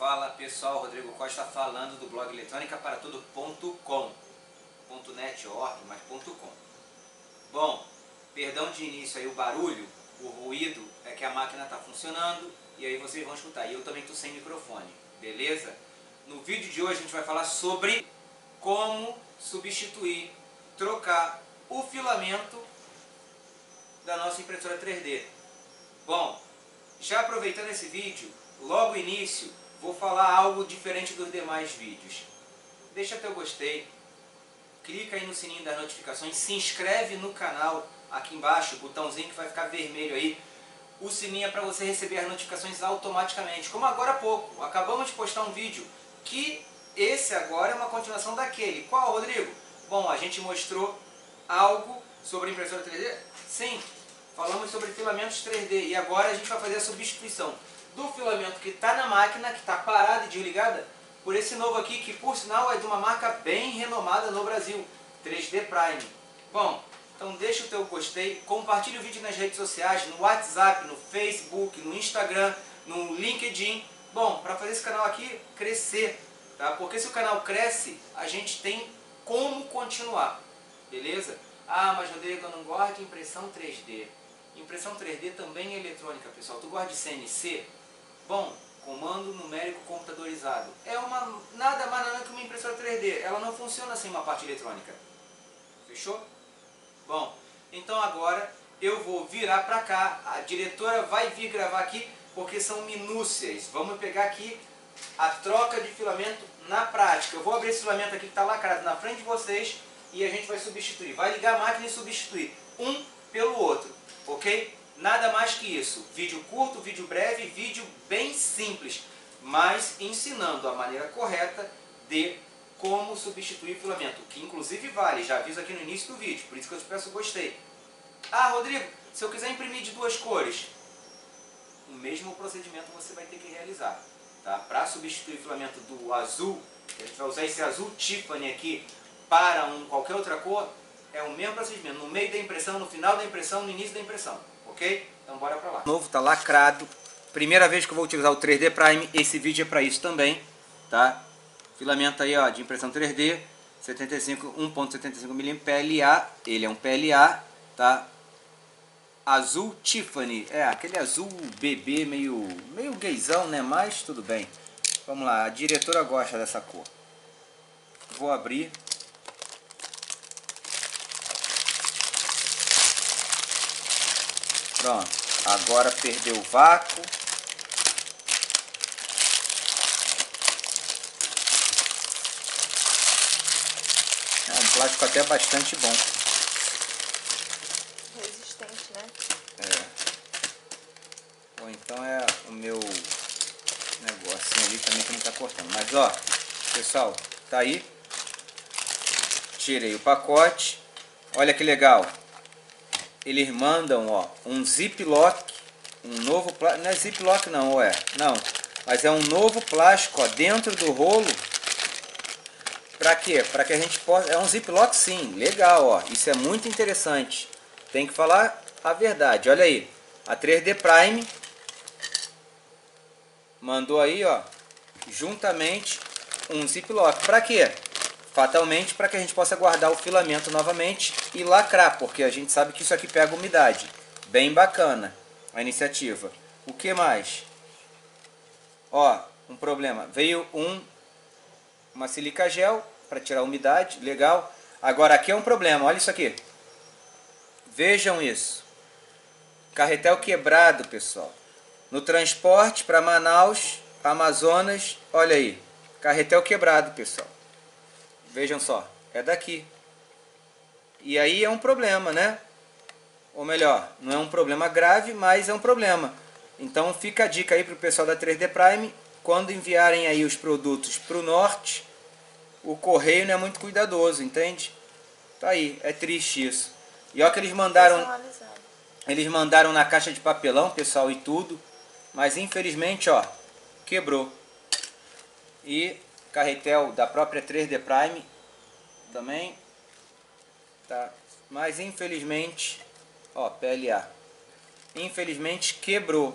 Fala pessoal, Rodrigo Costa falando do blog eletrônica para tudo.com, .net, org, mas .com. Bom, perdão de início aí o barulho, o ruído, é que a máquina está funcionando e aí vocês vão escutar. E eu também estou sem microfone, beleza? No vídeo de hoje a gente vai falar sobre como substituir, trocar o filamento da nossa impressora 3D. Bom, já aproveitando esse vídeo, logo início vou falar algo diferente dos demais vídeos. Deixa teu gostei, clica aí no sininho das notificações, se inscreve no canal aqui embaixo, o botãozinho que vai ficar vermelho aí. O sininho é para você receber as notificações automaticamente, como agora há pouco. Acabamos de postar um vídeo que esse agora é uma continuação daquele. Qual, Rodrigo? Bom, a gente mostrou algo sobre impressora 3D? Sim, falamos sobre filamentos 3D e agora a gente vai fazer a substituição do filamento que está na máquina, que está parada e desligada, por esse novo aqui, que por sinal é de uma marca bem renomada no Brasil, 3D Prime. Bom, então deixa o teu gostei, compartilha o vídeo nas redes sociais, no WhatsApp, no Facebook, no Instagram, no LinkedIn. Bom, para fazer esse canal aqui crescer, tá? Porque se o canal cresce, a gente tem como continuar, beleza? Ah, mas Rodrigo, eu não gosto de impressão 3D. Impressão 3D também é eletrônica, pessoal. Tu gosta de CNC? Bom, comando numérico computadorizado. É uma, nada mais nada que uma impressora 3D. Ela não funciona sem uma parte eletrônica. Fechou? Bom, então agora eu vou virar para cá, a diretora vai vir gravar aqui, porque são minúcias. Vamos pegar aqui a troca de filamento na prática. Eu vou abrir esse filamento aqui que está lacrado na frente de vocês e a gente vai substituir. Vai ligar a máquina e substituir um pelo outro, ok? Nada mais que isso. Vídeo curto, vídeo breve, vídeo bem simples, mas ensinando a maneira correta de como substituir o filamento, que inclusive vale, já aviso aqui no início do vídeo, por isso que eu te peço gostei. Ah, Rodrigo, se eu quiser imprimir de duas cores, o mesmo procedimento você vai ter que realizar, tá? Para substituir o filamento do azul, a gente vai usar esse azul Tiffany aqui para qualquer outra cor, é o mesmo procedimento, no meio da impressão, no final da impressão, no início da impressão, ok? Então bora para lá. O novo está lacrado, primeira vez que eu vou utilizar o 3D Prime, esse vídeo é para isso também, tá? Filamento aí, ó, de impressão 3D, 1.75mm PLA, ele é um PLA, tá? Azul Tiffany, é aquele azul bebê meio gaysão, né? Mas tudo bem. Vamos lá, a diretora gosta dessa cor. Vou abrir. Pronto, agora perdeu o vácuo. Plástico até bastante bom. Resistente, né? É. Ou então é o meu negocinho ali também que não tá cortando. Mas ó, pessoal, tá aí. Tirei o pacote. Olha que legal. Eles mandam, ó, um ziplock. Um novo plástico. Não é ziplock não, ou é? Não. Mas é um novo plástico, ó, dentro do rolo. Pra quê? Pra que a gente possa... É um ziplock sim, legal, ó. Isso é muito interessante. Tem que falar a verdade. Olha aí, a 3D Prime mandou aí, ó, juntamente um ziplock. Pra quê? Fatalmente, pra que a gente possa guardar o filamento novamente e lacrar, porque a gente sabe que isso aqui pega umidade. Bem bacana a iniciativa. O que mais? Ó, um problema. Veio uma silica gel para tirar a umidade, legal. Agora aqui é um problema, olha isso aqui. Vejam isso. Carretel quebrado, pessoal. No transporte para Manaus, Amazonas, olha aí. Carretel quebrado, pessoal. Vejam só, é daqui. E aí é um problema, né? Ou melhor, não é um problema grave, mas é um problema. Então fica a dica aí para o pessoal da 3D Prime. Quando enviarem aí os produtos para o norte, o correio não é muito cuidadoso, entende? Tá aí, é triste isso. E olha que eles mandaram... Eles mandaram na caixa de papelão, pessoal, e tudo. Mas infelizmente, ó, quebrou. E carretel da própria 3D Prime também. Tá. Mas infelizmente, ó, PLA. Infelizmente quebrou.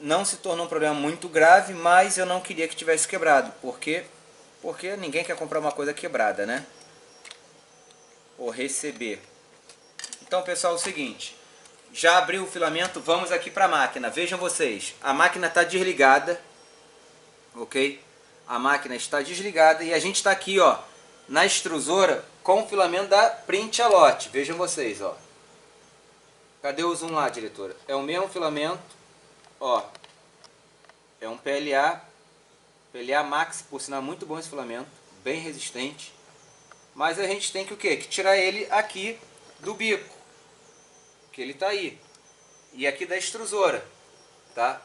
não se tornou um problema muito grave, mas eu não queria que tivesse quebrado. Por quê? Porque ninguém quer comprar uma coisa quebrada, né? Ou receber. Então, pessoal, é o seguinte. Já abri o filamento, vamos aqui para a máquina. Vejam vocês, a máquina está desligada. Ok? A máquina está desligada e a gente está aqui, ó, na extrusora com o filamento da Print A Lot. Vejam vocês, ó. Cadê o zoom lá, diretora? É o mesmo filamento, ó. É um PLA. PLA Max, por sinal, muito bom esse filamento. Bem resistente. Mas a gente tem que o quê? Que tirar ele aqui do bico. Que ele tá aí. E aqui da extrusora. Tá?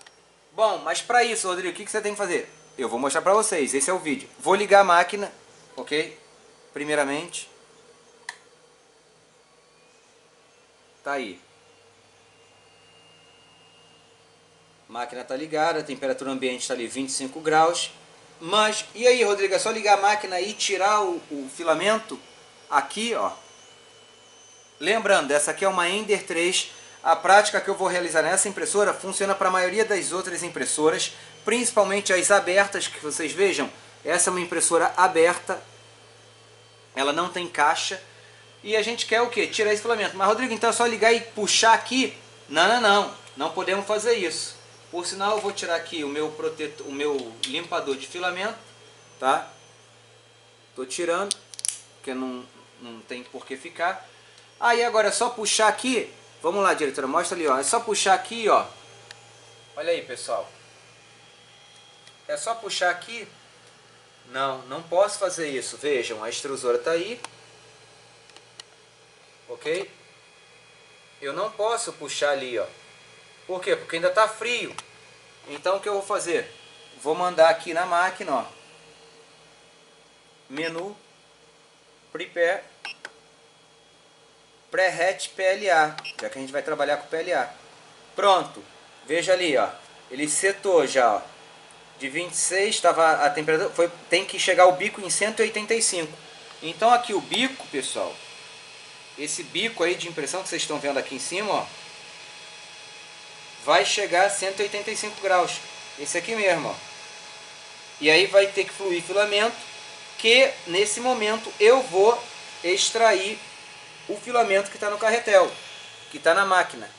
Bom, mas para isso, Rodrigo, o que você tem que fazer? Eu vou mostrar para vocês. Esse é o vídeo. Vou ligar a máquina, ok? Primeiramente. Tá aí. A máquina tá ligada, a temperatura ambiente tá ali 25 graus. Mas, e aí, Rodrigo, é só ligar a máquina e tirar o filamento aqui, ó. Lembrando, essa aqui é uma Ender 3. A prática que eu vou realizar nessa impressora funciona para a maioria das outras impressoras, principalmente as abertas, que vocês vejam. Essa é uma impressora aberta, ela não tem caixa. E a gente quer o quê? Tirar esse filamento. Mas, Rodrigo, então é só ligar e puxar aqui? Não, não, não. Não podemos fazer isso. Por sinal, eu vou tirar aqui o meu protetor, o meu limpador de filamento, tá? Tô tirando, porque não tem por que ficar. Aí agora é só puxar aqui. Vamos lá, diretora, mostra ali, ó. É só puxar aqui, ó. Olha aí, pessoal. É só puxar aqui. Não, não posso fazer isso. Vejam, a extrusora tá aí. Ok? Eu não posso puxar ali, ó. Por quê? Porque ainda tá frio. Então o que eu vou fazer? Vou mandar aqui na máquina, ó. Menu. Prepare. Preheat PLA, já que a gente vai trabalhar com PLA. Pronto, veja ali, ó, ele setou já, ó, de 26 estava a temperatura, foi, tem que chegar o bico em 185. Então aqui o bico, pessoal, esse bico aí de impressão que vocês estão vendo aqui em cima, ó, vai chegar a 185 graus, esse aqui mesmo, ó. E aí vai ter que fluir filamento, que nesse momento eu vou extrair o filamento que está no carretel, que está na máquina,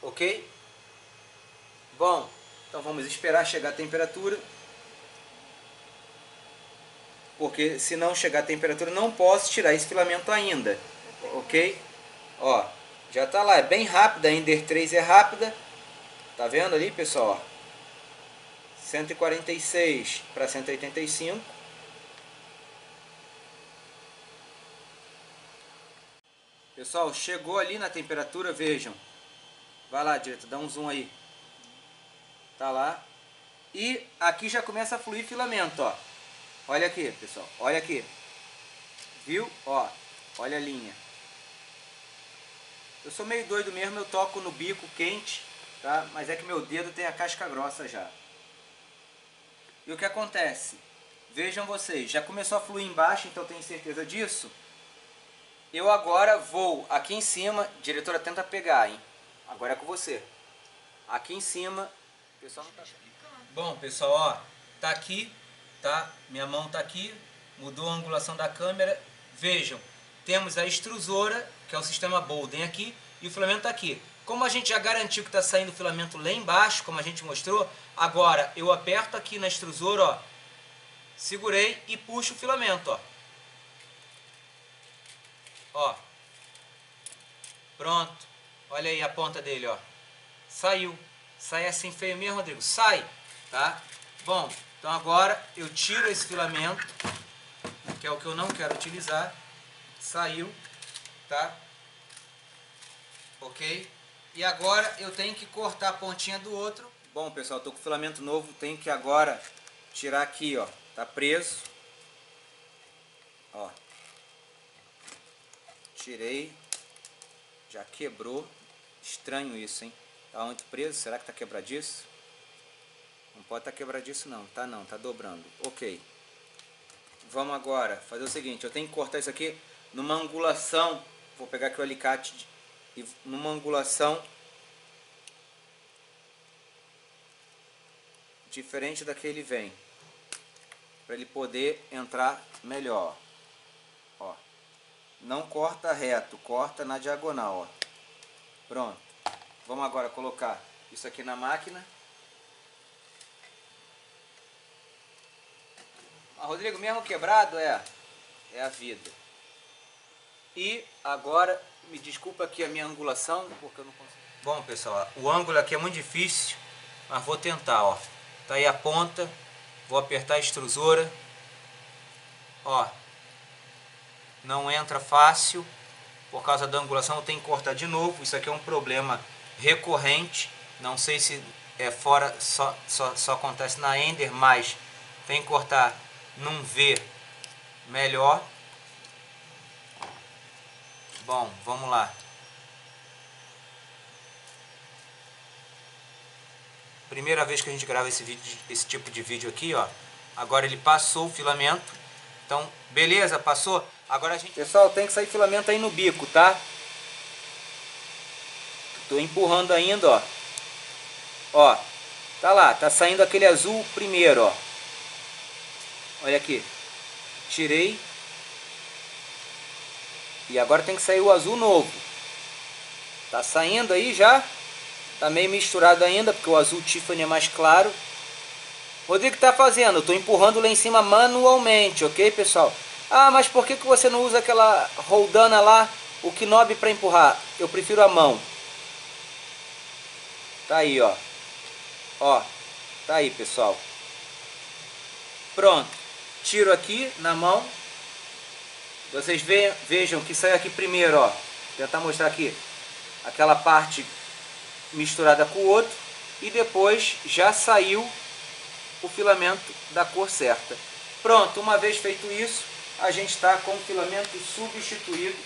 ok? Bom, então vamos esperar chegar a temperatura, porque se não chegar a temperatura não posso tirar esse filamento ainda, ok? Ó, já está lá, é bem rápida, a Ender 3 é rápida, tá vendo ali, pessoal? 146 para 185. Pessoal, chegou ali na temperatura, vejam. Vai lá, direto, dá um zoom aí. Tá lá. E aqui já começa a fluir filamento, ó. Olha aqui, pessoal, olha aqui. Viu? Ó, olha a linha. Eu sou meio doido mesmo, eu toco no bico quente, tá? Mas é que meu dedo tem a casca grossa já. E o que acontece? Vejam vocês, já começou a fluir embaixo, então tenho certeza disso. Eu agora vou aqui em cima, diretora, tenta pegar, hein? Agora é com você. Aqui em cima, o pessoal não tá... Bom, pessoal, ó, tá aqui, tá? Minha mão tá aqui, mudou a angulação da câmera. Vejam, temos a extrusora, que é o sistema Bowden aqui, e o filamento tá aqui. Como a gente já garantiu que tá saindo o filamento lá embaixo, como a gente mostrou, agora eu aperto aqui na extrusora, ó, segurei e puxo o filamento, ó. Ó, pronto, olha aí a ponta dele, ó, saiu, sai assim feio mesmo, Rodrigo, sai, tá? Bom, então agora eu tiro esse filamento, que é o que eu não quero utilizar, saiu, tá? Ok? E agora eu tenho que cortar a pontinha do outro. Bom, pessoal, tô com filamento novo, tenho que agora tirar aqui, ó, tá preso, ó. Tirei, já quebrou, estranho isso, hein? Tá muito preso, será que tá quebradiço? Não pode tá quebradiço não, tá dobrando, ok. Vamos agora fazer o seguinte, eu tenho que cortar isso aqui numa angulação, vou pegar aqui o alicate, numa angulação diferente da que ele vem, para ele poder entrar melhor. Ó, não corta reto, corta na diagonal. Ó. Pronto. Vamos agora colocar isso aqui na máquina. Ah, Rodrigo, mesmo quebrado é a vida. E agora, me desculpa aqui a minha angulação, porque eu não consigo. Bom, pessoal, o ângulo aqui é muito difícil, mas vou tentar, ó. Tá aí a ponta, vou apertar a extrusora. Ó. Não entra fácil, por causa da angulação eu tenho que cortar de novo. Isso aqui é um problema recorrente, não sei se é fora, só acontece na Ender, mas tem que cortar num V melhor. Bom, vamos lá. Primeira vez que a gente grava esse vídeo, esse tipo de vídeo aqui, ó. Agora ele passou o filamento. Então, beleza, passou. Agora a gente... Pessoal, tem que sair filamento aí no bico, tá? Tô empurrando ainda, ó. Ó, tá lá, tá saindo aquele azul primeiro, ó. Olha aqui. Tirei. E agora tem que sair o azul novo. Tá saindo aí já. Tá meio misturado ainda, porque o azul Tiffany é mais claro. Rodrigo, tá fazendo? Eu tô empurrando lá em cima manualmente, ok, pessoal? Ah, mas por que você não usa aquela roldana lá, o knob para empurrar? Eu prefiro a mão. Tá aí, ó. Ó, tá aí, pessoal. Pronto. Tiro aqui na mão. Vocês vejam que saiu aqui primeiro, ó. Vou tentar mostrar aqui aquela parte misturada com o outro. E depois já saiu o filamento da cor certa. Pronto, uma vez feito isso, a gente está com o filamento substituído,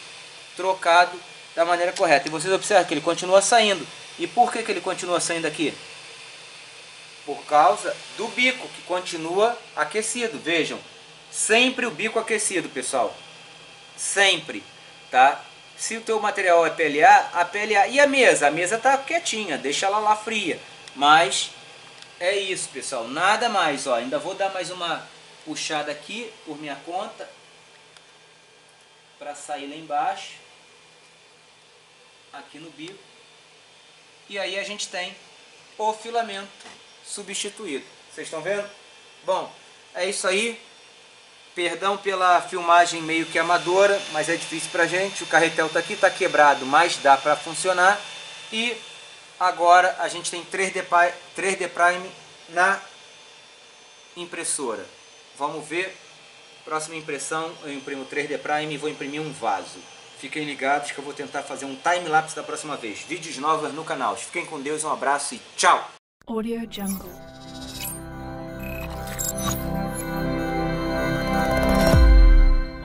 trocado da maneira correta. E vocês observam que ele continua saindo. E por que ele continua saindo aqui? Por causa do bico, que continua aquecido. Vejam, sempre o bico aquecido, pessoal. Sempre, tá? Se o teu material é PLA, a PLA... E a mesa tá quietinha, deixa ela lá fria. Mas é isso, pessoal, nada mais, ó. Ainda vou dar mais uma puxada aqui por minha conta para sair lá embaixo, aqui no bico. E aí a gente tem o filamento substituído. Vocês estão vendo? Bom, é isso aí. Perdão pela filmagem meio que amadora, mas é difícil pra gente. O carretel tá aqui, tá quebrado, mas dá para funcionar. E agora a gente tem 3D Prime na impressora. Vamos ver. Próxima impressão, eu imprimo 3D Prime e vou imprimir um vaso. Fiquem ligados que eu vou tentar fazer um time-lapse da próxima vez. Vídeos novos no canal. Fiquem com Deus, um abraço e tchau! Audio Jungle.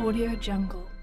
Audio Jungle.